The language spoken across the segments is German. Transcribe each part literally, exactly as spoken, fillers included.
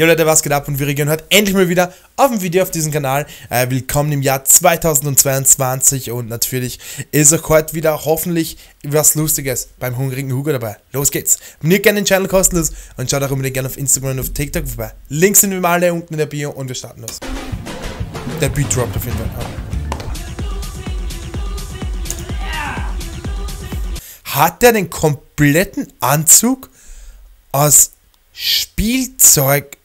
Jo Leute, was geht ab und wir reagieren heute endlich mal wieder auf ein Video auf diesem Kanal. Äh, willkommen im Jahr zweitausendzweiundzwanzig und natürlich ist auch heute wieder hoffentlich was Lustiges beim hungrigen Hugo dabei. Los geht's! Abonniert gerne den Channel kostenlos und schaut auch unbedingt gerne auf Instagram und auf TikTok vorbei. Links sind wir mal alle unten in der Bio und wir starten los. Der Beat droppt auf jeden Fall. Hat er den kompletten Anzug aus Spielzeug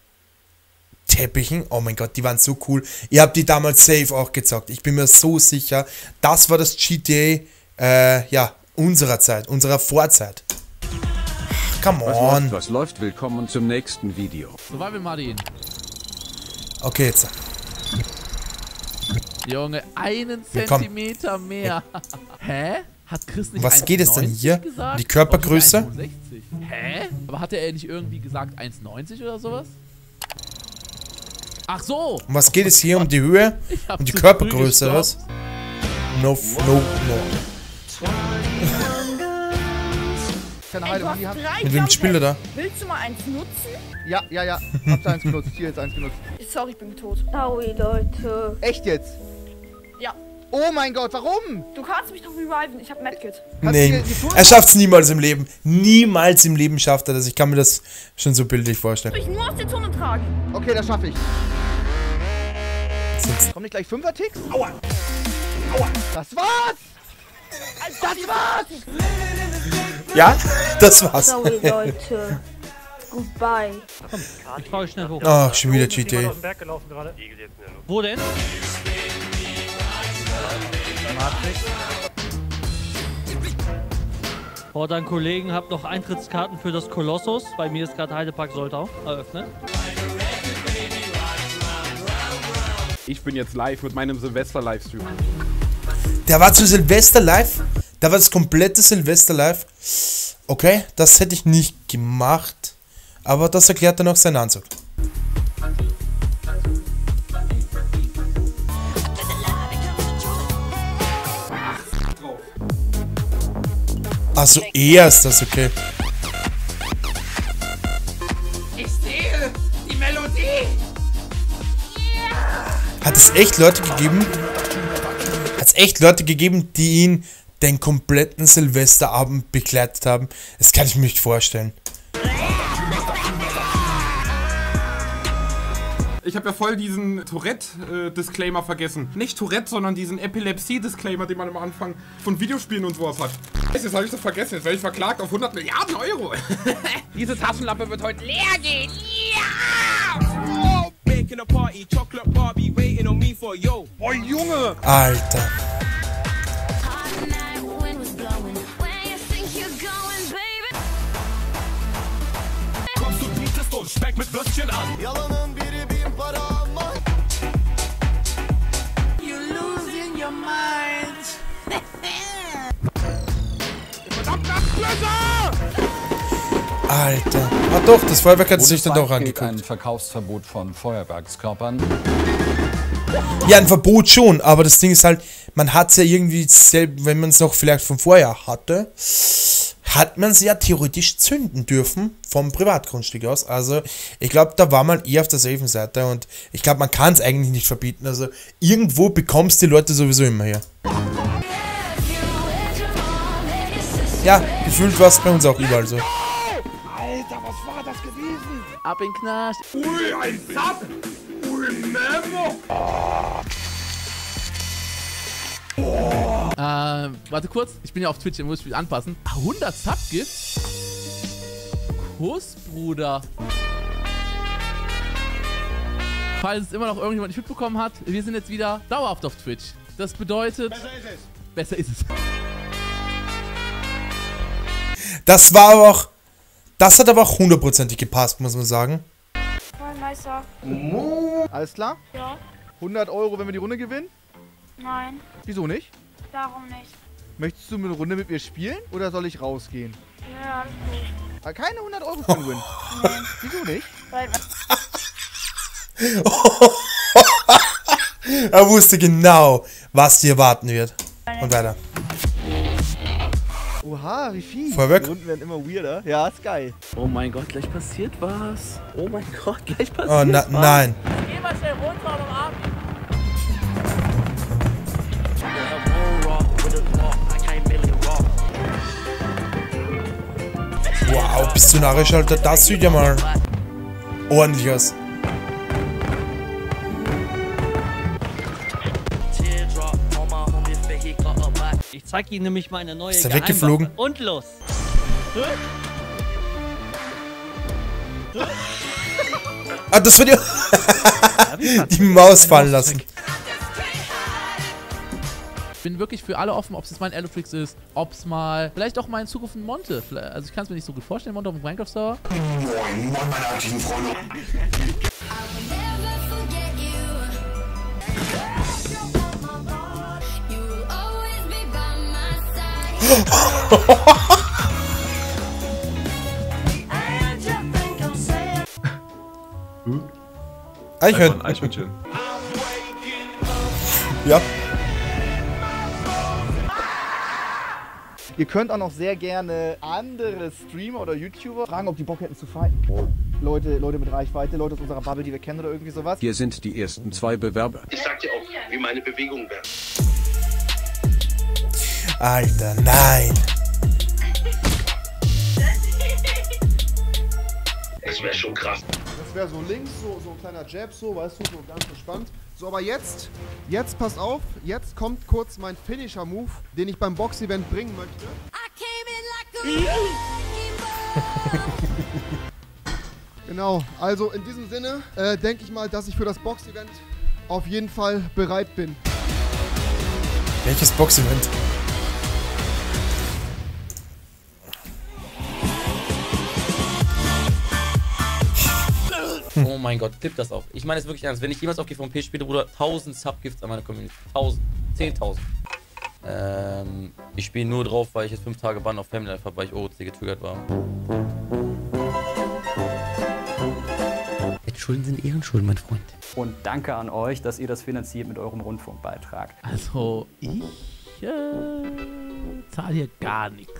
Teppichen, oh mein Gott, die waren so cool. Ihr habt die damals safe auch gezockt. Ich bin mir so sicher, das war das G T A äh, ja, unserer Zeit, unserer Vorzeit. Ach, come on. Was läuft, was läuft? Willkommen zum nächsten Video. So war wir, Martin. Okay, jetzt. Junge, einen Zentimeter mehr. Hä? Hat Chris nicht was geht es denn hier? Gesagt? Die Körpergröße? einhundertsechzig. Hä? Aber hatte er nicht irgendwie gesagt eins neunzig oder sowas? Ach so! Um was geht es hier? Um die Höhe? Um die Körpergröße, was? No, no, no. Mit wem spielt er da? Willst du mal eins nutzen? Ja, ja, ja. Habt ihr eins genutzt? Hier jetzt eins genutzt. Sorry, ich bin tot. Sorry, Leute. Echt jetzt? Ja. Oh mein Gott, warum? Du kannst mich doch reviven, ich hab Medkit. Nee, er schafft's niemals im Leben. Niemals im Leben schafft er das. Ich kann mir das schon so bildlich vorstellen. Ich muss nur aus der Zone tragen. Okay, das schaffe ich. Kommt nicht gleich Fünfer-Ticks? Aua! Aua! Das war's! Das war's! Ja, das war's. Sorry, Leute. Goodbye. Ich fahr schnell hoch. Ach, schon wieder G T A. Wo denn? Vor deinen Kollegen habt noch Eintrittskarten für das Kolossus. Bei mir ist gerade Heidepark Soltau eröffnet. Ich bin jetzt live mit meinem Silvester-Livestream. Der war zu Silvester live? Da war das komplette Silvester live. Okay, das hätte ich nicht gemacht. Aber das erklärt dann auch seinen Anzug. Also eher ist das okay. Ich sehe die Melodie. Yeah. Hat es echt Leute gegeben? Hat es echt Leute gegeben, die ihn den kompletten Silvesterabend begleitet haben? Das kann ich mir nicht vorstellen. Ich habe ja voll diesen Tourette-Disclaimer vergessen. Nicht Tourette, sondern diesen Epilepsie-Disclaimer, den man am Anfang von Videospielen und sowas hat. Jetzt habe ich das vergessen, jetzt werde ich verklagt auf hundert Milliarden Euro. Diese Taschenlampe wird heute leer gehen. Yeah! Oh Junge! Alter. Kommst du bietest und Speck mit Würstchen an? You're losing your mind. Alter. Ah doch, das Feuerwerk hat sich dann doch angeguckt. Ein Verkaufsverbot von Feuerwerkskörpern. Ja, ein Verbot schon, aber das Ding ist halt, man hat es ja irgendwie, selbst wenn man es noch vielleicht vom Vorjahr hatte, hat man es ja theoretisch zünden dürfen vom Privatgrundstück aus. Also ich glaube, da war man eher auf der safen Seite und ich glaube, man kann es eigentlich nicht verbieten. Also irgendwo bekommst die Leute sowieso immer her. Ja, gefühlt war es bei uns auch überall so. Alter, was war das gewesen? Ab in Knast. Ui, ein Sapp! Ui, Memo! Oh. Äh, warte kurz. Ich bin ja auf Twitch, ich muss mich anpassen. hundert Sub gibt? Kuss, Bruder. Falls es immer noch irgendjemand nicht mitbekommen hat, wir sind jetzt wieder dauerhaft auf Twitch. Das bedeutet... Besser ist es. Besser ist es. Das war aber auch... Das hat aber auch hundertprozentig gepasst, muss man sagen. Voll nicer. Alles klar? Ja. hundert Euro, wenn wir die Runde gewinnen? Nein. Wieso nicht? Darum nicht. Möchtest du eine Runde mit mir spielen oder soll ich rausgehen? Ja, alles gut. Keine hundert Euro für den Win. Nein. Wieso nicht? Weil... Er wusste genau, was dir erwarten wird. Und weiter. Oha, wie viel? Vorweg. Die Runden werden immer weirder. Ja, ist geil. Oh mein Gott, gleich passiert was. Oh mein Gott, gleich passiert oh, na, was. Oh nein. Geh mal schnell runter und umarmen. Wow, bist du narrisch, Alter. Das sieht ja mal ordentlich aus. Ich zeig Ihnen nämlich meine neue Geheimwaffe. Ist er weggeflogen? Und los! Ah, das wird ja... Die Maus fallen lassen. Ich bin wirklich für alle offen, ob es jetzt mal ein Elotrix ist, ob es mal vielleicht auch mal in Zukunft ein Monte. Also ich kann es mir nicht so gut vorstellen, Monte auf dem Minecraft-Server. Moin, moin, meine aktiven Freunde. Eichhörnchen. Eichhörnchen. Ja. Ihr könnt auch noch sehr gerne andere Streamer oder YouTuber fragen, ob die Bock hätten zu fighten. Leute, Leute mit Reichweite, Leute aus unserer Bubble, die wir kennen oder irgendwie sowas. Hier sind die ersten zwei Bewerber. Ich sag dir auch, wie meine Bewegungen werden. Alter, nein. Das wäre schon krass. Das wäre so links, so, so ein kleiner Jab, so, weißt du, so ganz entspannt. So, aber jetzt, jetzt passt auf, jetzt kommt kurz mein Finisher-Move, den ich beim Box-Event bringen möchte. Genau, also in diesem Sinne äh, denke ich mal, dass ich für das Box-Event auf jeden Fall bereit bin. Welches Box-Event? Oh mein Gott, klipp das auf. Ich meine es wirklich ernst. Wenn ich jemals auf G V P spiele, Bruder, tausend Subgifts an meine Community. tausend. zehntausend. Ähm, ich spiele nur drauf, weil ich jetzt fünf Tage Bann auf Family Life habe, weil ich O O C getriggert war. Schulden sind Ehrenschulden, mein Freund. Und danke an euch, dass ihr das finanziert mit eurem Rundfunkbeitrag. Also, ich äh, zahle hier gar nichts.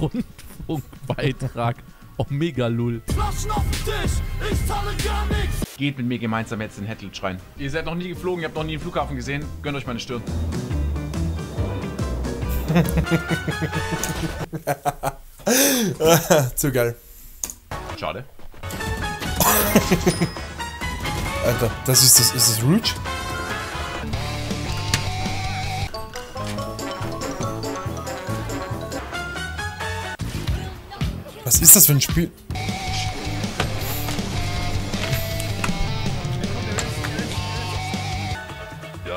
Rundfunkbeitrag. Omega Lull. Flaschen auf den Tisch, ich zahle gar nichts. Geht mit mir gemeinsam jetzt in Hettlitz rein. Ihr seid noch nie geflogen, ihr habt noch nie einen Flughafen gesehen. Gönnt euch meine Stirn. Zu geil. Schade. Alter, das ist das, ist das Reach? Was ist das für ein Spiel? Ja.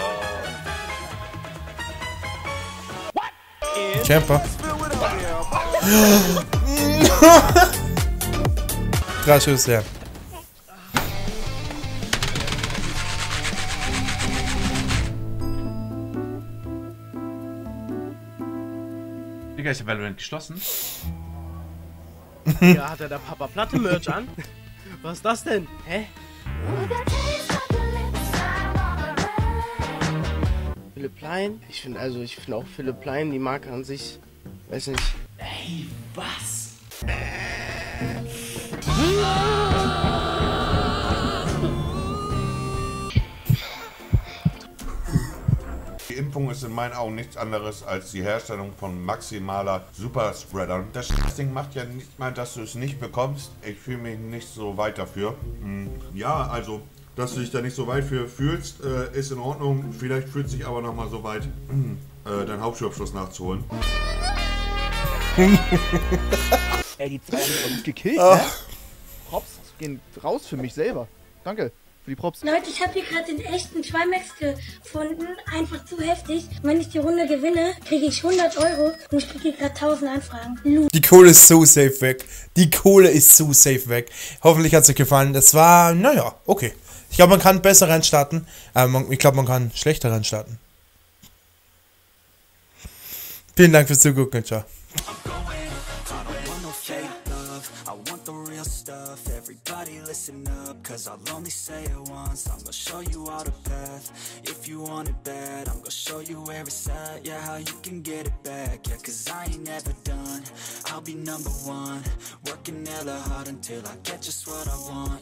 Camper. Drei Schüsse, ja. Digga, ich hab Valorant geschlossen. Ja, hat er da Papa Platte Merch an? Was ist das denn? Hä? Philipp Plein? Ich finde also, ich finde auch Philipp Plein, die Marke an sich, weiß nicht. Ey, was? Die Impfung ist in meinen Augen nichts anderes als die Herstellung von maximaler Superspreadern. Das Ding macht ja nicht mal, dass du es nicht bekommst. Ich fühle mich nicht so weit dafür. Ja, also, dass du dich da nicht so weit für fühlst, ist in Ordnung. Vielleicht fühlt sich aber nochmal so weit, deinen Hauptschulabschluss nachzuholen. Ey, die zwei haben uns gekillt, ne? Props gehen raus für mich selber. Danke. Die Props. Leute, ich habe hier gerade den echten Trimax gefunden. Einfach zu heftig. Wenn ich die Runde gewinne, kriege ich hundert Euro und ich kriege hier gerade tausend Anfragen. Lu die Kohle ist so safe weg. Die Kohle ist so safe weg. Hoffentlich hat es euch gefallen. Das war, naja, okay. Ich glaube, man kann besser reinstarten. Ähm, ich glaube, man kann schlechter reinstarten. Vielen Dank fürs Zugucken. Ciao. Everybody listen up. cause I'll only say it once. I'm gonna show you all the path. If you want it bad, I'm gonna show you where it's at. Yeah, how you can get it back. Yeah, cause I ain't never done. I'll be number one, working hella hard until I get just what I want.